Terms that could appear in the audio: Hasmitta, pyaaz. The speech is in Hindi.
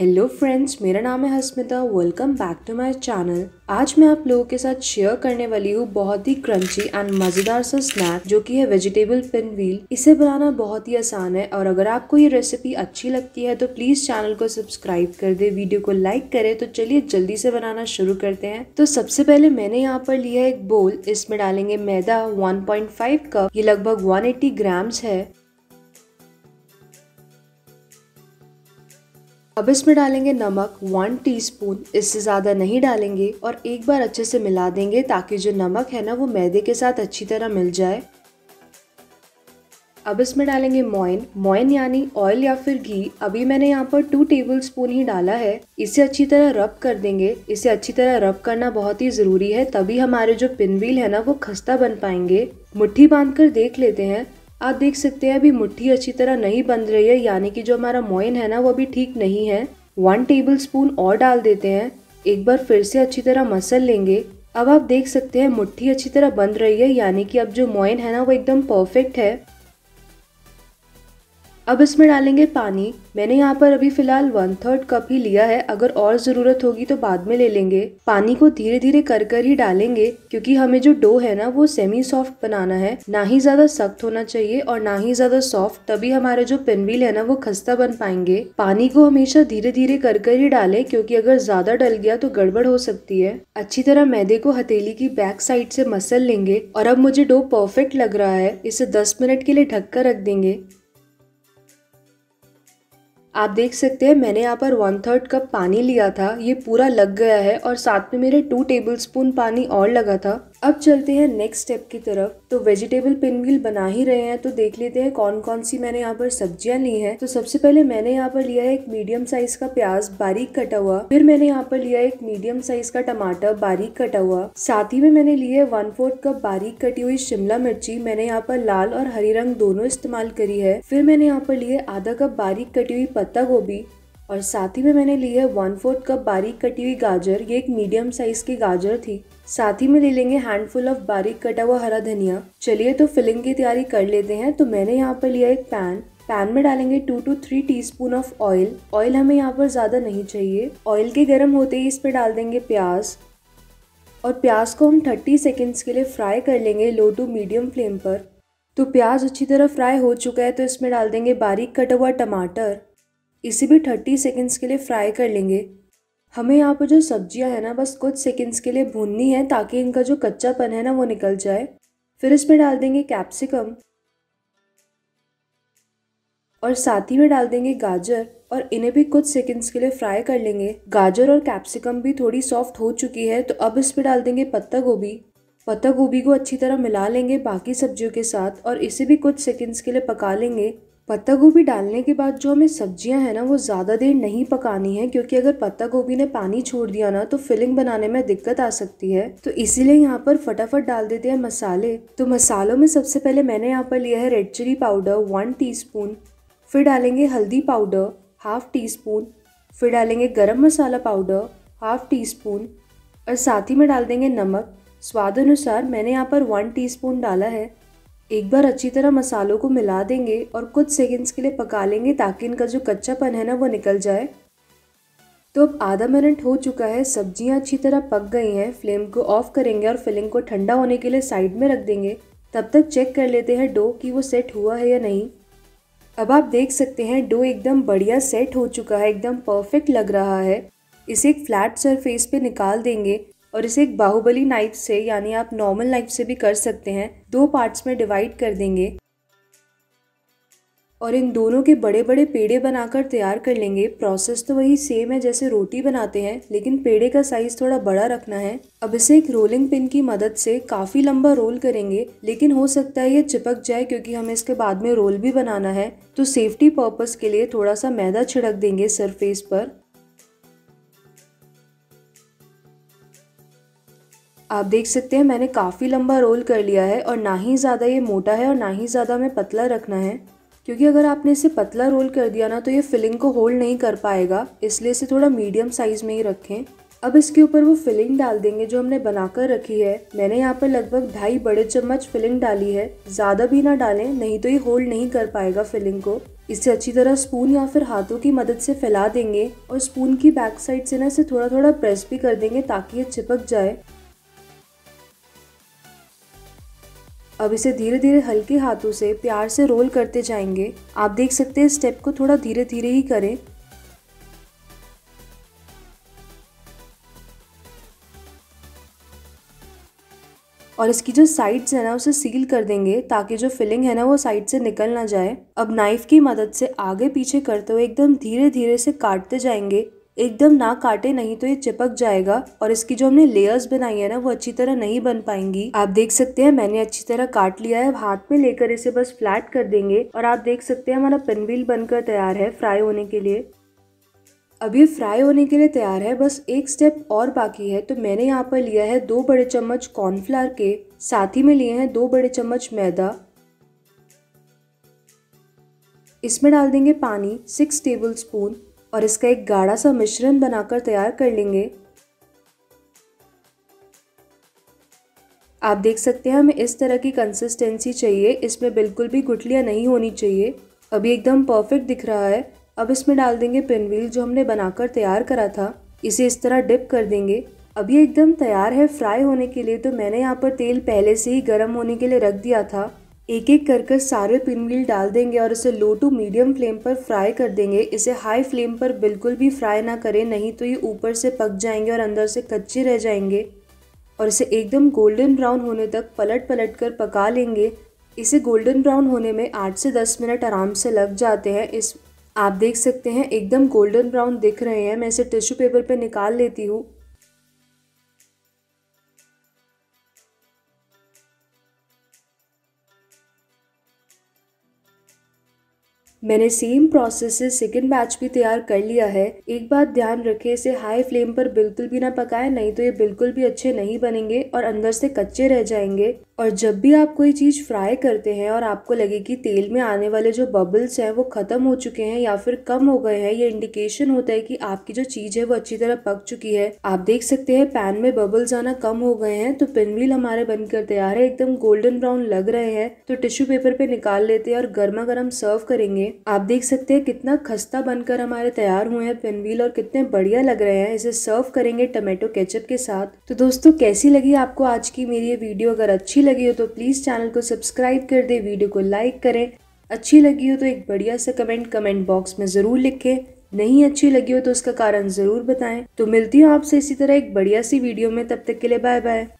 हेलो फ्रेंड्स, मेरा नाम है Hasmita. Welcome back to my channel. आज मैं आप लोगों के साथ शेयर करने वाली हूँ बहुत ही क्रंची एंड मज़ेदार सा स्नैक जो कि है वेजिटेबल पिन व्हील। इसे बनाना बहुत ही आसान है और अगर आपको ये रेसिपी अच्छी लगती है तो प्लीज़ चैनल को सब्सक्राइब कर दे, वीडियो को लाइक करे। तो चलिए जल्दी से बनाना शुरू करते हैं। तो सबसे पहले मैंने यहाँ पर लिया है एक बोल। इसमें डालेंगे मैदा 1.5 कप, ये लगभग 180 ग्राम्स है। अब इसमें डालेंगे नमक 1 टीस्पून, इससे ज़्यादा नहीं डालेंगे, और एक बार अच्छे से मिला देंगे ताकि जो नमक है ना वो मैदे के साथ अच्छी तरह मिल जाए। अब इसमें डालेंगे मॉइन यानी ऑयल या फिर घी। अभी मैंने यहाँ पर 2 टेबलस्पून ही डाला है। इसे अच्छी तरह रब कर देंगे। इसे अच्छी तरह रब करना बहुत ही ज़रूरी है, तभी हमारे जो पिनव्हील है ना वो खस्ता बन पाएंगे। मुट्ठी बांध कर देख लेते हैं। आप देख सकते हैं अभी मुट्ठी अच्छी तरह नहीं बन रही है, यानी कि जो हमारा मॉइन है ना वो अभी ठीक नहीं है। 1 टेबलस्पून और डाल देते हैं। एक बार फिर से अच्छी तरह मसल लेंगे। अब आप देख सकते हैं मुट्ठी अच्छी तरह बन रही है, यानी कि अब जो मॉइन है ना वो एकदम परफेक्ट है। अब इसमें डालेंगे पानी। मैंने यहाँ पर अभी फिलहाल 1/3 कप ही लिया है, अगर और ज़रूरत होगी तो बाद में ले लेंगे। पानी को धीरे धीरे कर ही डालेंगे क्योंकि हमें जो डो है ना वो सेमी सॉफ्ट बनाना है। ना ही ज़्यादा सख्त होना चाहिए और ना ही ज़्यादा सॉफ्ट, तभी हमारे जो पिनव्हील है ना वो खस्ता बन पाएंगे। पानी को हमेशा धीरे धीरे कर ही डालें क्योंकि अगर ज़्यादा डल गया तो गड़बड़ हो सकती है। अच्छी तरह मैदे को हथेली की बैक साइड से मसल लेंगे। और अब मुझे डो परफेक्ट लग रहा है। इसे 10 मिनट के लिए ढक कर रख देंगे। आप देख सकते हैं मैंने यहाँ पर 1/3 कप पानी लिया था, ये पूरा लग गया है और साथ में मेरे 2 टेबलस्पून पानी और लगा था। अब चलते हैं नेक्स्ट स्टेप की तरफ। तो वेजिटेबल पिनव्हील बना ही रहे हैं तो देख लेते हैं कौन कौन सी मैंने यहाँ पर सब्जियाँ ली हैं। तो सबसे पहले मैंने यहाँ पर लिया है एक मीडियम साइज का प्याज बारीक कटा हुआ। फिर मैंने यहाँ पर लिया है एक मीडियम साइज का टमाटर बारीक कटा हुआ। साथ ही में मैंने लिए 1/4 कप बारीक कटी हुई शिमला मिर्ची। मैंने यहाँ पर लाल और हरी रंग दोनों इस्तेमाल करी है। फिर मैंने यहाँ पर लिए आधा कप बारीक कटी हुई पत्ता गोभी और साथ ही में मैंने ली है 1/4 कप बारीक कटी हुई गाजर। ये एक मीडियम साइज की गाजर थी। साथ ही में ले लेंगे हैंडफुल ऑफ बारीक कटा हुआ हरा धनिया। चलिए तो फिलिंग की तैयारी कर लेते हैं। तो मैंने यहाँ पर लिया एक पैन में डालेंगे 2 to 3 teaspoon of oil. Oil हमें यहाँ पर ज़्यादा नहीं चाहिए। ऑयल के गर्म होते ही इस पर डाल देंगे प्याज और प्याज को हम 30 सेकेंड्स के लिए फ्राई कर लेंगे लो टू मीडियम फ्लेम पर। तो प्याज अच्छी तरह फ्राई हो चुका है तो इसमें डाल देंगे बारीक कटा हुआ टमाटर। इसे भी 30 सेकेंड्स के लिए फ्राई कर लेंगे। हमें यहाँ पर जो सब्जियाँ हैं ना बस कुछ सेकेंड्स के लिए भूननी है ताकि इनका जो कच्चापन है ना वो निकल जाए। फिर इसमें डाल देंगे कैप्सिकम और साथ ही में डाल देंगे गाजर और इन्हें भी कुछ सेकेंड्स के लिए फ्राई कर लेंगे। गाजर और कैप्सिकम भी थोड़ी सॉफ्ट हो चुकी है तो अब इसमें डाल देंगे पत्ता गोभी। पत्ता गोभी को अच्छी तरह मिला लेंगे बाकी सब्जियों के साथ और इसे भी कुछ सेकेंड्स के लिए पका लेंगे। पत्ता गोभी डालने के बाद जो हमें सब्जियां हैं ना वो ज़्यादा देर नहीं पकानी है क्योंकि अगर पत्ता गोभी ने पानी छोड़ दिया ना तो फिलिंग बनाने में दिक्कत आ सकती है। तो इसीलिए यहाँ पर फटाफट डाल देते हैं मसाले। तो मसालों में सबसे पहले मैंने यहाँ पर लिया है रेड चिली पाउडर 1 टीस्पून। फिर डालेंगे हल्दी पाउडर 1/2 टीस्पून। फिर डालेंगे गर्म मसाला पाउडर 1/2 टीस्पून और साथ ही में डाल देंगे नमक स्वाद अनुसार। मैंने यहाँ पर 1 टीस्पून डाला है। एक बार अच्छी तरह मसालों को मिला देंगे और कुछ सेकंड्स के लिए पका लेंगे ताकि इनका जो कच्चापन है ना वो निकल जाए। तो अब आधा मिनट हो चुका है, सब्जियां अच्छी तरह पक गई हैं। फ्लेम को ऑफ करेंगे और फिलिंग को ठंडा होने के लिए साइड में रख देंगे। तब तक चेक कर लेते हैं डो कि वो सेट हुआ है या नहीं। अब आप देख सकते हैं डो एकदम बढ़िया सेट हो चुका है, एकदम परफेक्ट लग रहा है। इसे एक फ्लैट सरफेस पे निकाल देंगे और इसे एक बाहुबली नाइफ से यानी आप नॉर्मल नाइफ से भी कर सकते हैं 2 पार्ट्स में डिवाइड कर देंगे और इन दोनों के बड़े बड़े पेड़े बनाकर तैयार कर लेंगे। प्रोसेस तो वही सेम है जैसे रोटी बनाते हैं, लेकिन पेड़े का साइज थोड़ा बड़ा रखना है। अब इसे एक रोलिंग पिन की मदद से काफ़ी लंबा रोल करेंगे, लेकिन हो सकता है ये चिपक जाए क्योंकि हमें इसके बाद में रोल भी बनाना है। तो सेफ्टी पर्पज़ के लिए थोड़ा सा मैदा छिड़क देंगे सरफेस पर। आप देख सकते हैं मैंने काफ़ी लंबा रोल कर लिया है और ना ही ज़्यादा ये मोटा है और ना ही ज़्यादा हमें पतला रखना है क्योंकि अगर आपने इसे पतला रोल कर दिया ना तो ये फिलिंग को होल्ड नहीं कर पाएगा, इसलिए इसे थोड़ा मीडियम साइज़ में ही रखें। अब इसके ऊपर वो फिलिंग डाल देंगे जो हमने बनाकर रखी है। मैंने यहाँ पर लगभग 2.5 बड़े चम्मच फिलिंग डाली है। ज़्यादा भी ना डालें, नहीं तो ये होल्ड नहीं कर पाएगा फिलिंग को। इसे अच्छी तरह स्पून या फिर हाथों की मदद से फैला देंगे और स्पून की बैक साइड से ना इसे थोड़ा थोड़ा प्रेस भी कर देंगे ताकि ये चिपक जाए। अब इसे धीरे धीरे हल्के हाथों से प्यार से रोल करते जाएंगे। आप देख सकते हैं स्टेप को थोड़ा धीरे धीरे ही करें। और इसकी जो साइड्स है ना उसे सील कर देंगे ताकि जो फिलिंग है ना वो साइड से निकल ना जाए। अब नाइफ की मदद से आगे पीछे करते हुए एकदम धीरे धीरे से काटते जाएंगे। एकदम ना काटे नहीं तो ये चिपक जाएगा और इसकी जो हमने लेयर्स बनाई है ना वो अच्छी तरह नहीं बन पाएंगी। आप देख सकते हैं मैंने अच्छी तरह काट लिया है। अब हाथ में लेकर इसे बस फ्लैट कर देंगे और आप देख सकते हैं हमारा पिनवील बनकर तैयार है फ्राई होने के लिए। अब ये फ्राई होने के लिए तैयार है, बस एक स्टेप और बाकी है। तो मैंने यहाँ पर लिया है 2 बड़े चम्मच कॉर्नफ्लावर के, साथ ही में लिए हैं 2 बड़े चम्मच मैदा। इसमें डाल देंगे पानी 6 टेबलस्पून और इसका एक गाढ़ा सा मिश्रण बनाकर तैयार कर लेंगे। आप देख सकते हैं हमें इस तरह की कंसिस्टेंसी चाहिए, इसमें बिल्कुल भी गुठलियाँ नहीं होनी चाहिए। अभी एकदम परफेक्ट दिख रहा है। अब इसमें डाल देंगे पिनवील जो हमने बनाकर तैयार करा था, इसे इस तरह डिप कर देंगे। अब ये एकदम तैयार है फ्राई होने के लिए। तो मैंने यहाँ पर तेल पहले से ही गर्म होने के लिए रख दिया था। एक एक कर सारे पिनवील डाल देंगे और इसे लो टू मीडियम फ्लेम पर फ्राई कर देंगे। इसे हाई फ्लेम पर बिल्कुल भी फ्राई ना करें, नहीं तो ये ऊपर से पक जाएंगे और अंदर से कच्चे रह जाएंगे। और इसे एकदम गोल्डन ब्राउन होने तक पलट पलट कर पका लेंगे। इसे गोल्डन ब्राउन होने में 8 से 10 मिनट आराम से लग जाते हैं। इस आप देख सकते हैं एकदम गोल्डन ब्राउन दिख रहे हैं। मैं इसे टिश्यू पेपर पे निकाल लेती हूँ। मैंने सेम प्रोसेस से सेकेंड बैच भी तैयार कर लिया है। एक बात ध्यान रखें, इसे हाई फ्लेम पर बिल्कुल भी ना पकाएं, नहीं तो ये बिल्कुल भी अच्छे नहीं बनेंगे और अंदर से कच्चे रह जाएंगे। और जब भी आप कोई चीज़ फ्राई करते हैं और आपको लगे कि तेल में आने वाले जो बबल्स हैं वो ख़त्म हो चुके हैं या फिर कम हो गए हैं, ये इंडिकेशन होता है कि आपकी जो चीज़ है वो अच्छी तरह पक चुकी है। आप देख सकते हैं पैन में बबल्स आना कम हो गए हैं। तो पिनवील हमारे बनकर तैयार है, एकदम गोल्डन ब्राउन लग रहे हैं। तो टिश्यू पेपर पे निकाल लेते हैं और गर्मा गर्म सर्व करेंगे। आप देख सकते हैं कितना खस्ता बनकर हमारे तैयार हुए हैं पिनवील और कितने बढ़िया लग रहे हैं। इसे सर्व करेंगे टोमेटो केचप के साथ। तो दोस्तों कैसी लगी आपको आज की मेरी ये वीडियो? अगर अच्छी लगी हो तो प्लीज़ चैनल को सब्सक्राइब कर दें, वीडियो को लाइक करें। अच्छी लगी हो तो एक बढ़िया सा कमेंट बॉक्स में ज़रूर लिखें। नहीं अच्छी लगी हो तो उसका कारण ज़रूर बताएं। तो मिलती हूँ आपसे इसी तरह एक बढ़िया सी वीडियो में, तब तक के लिए बाय बाय।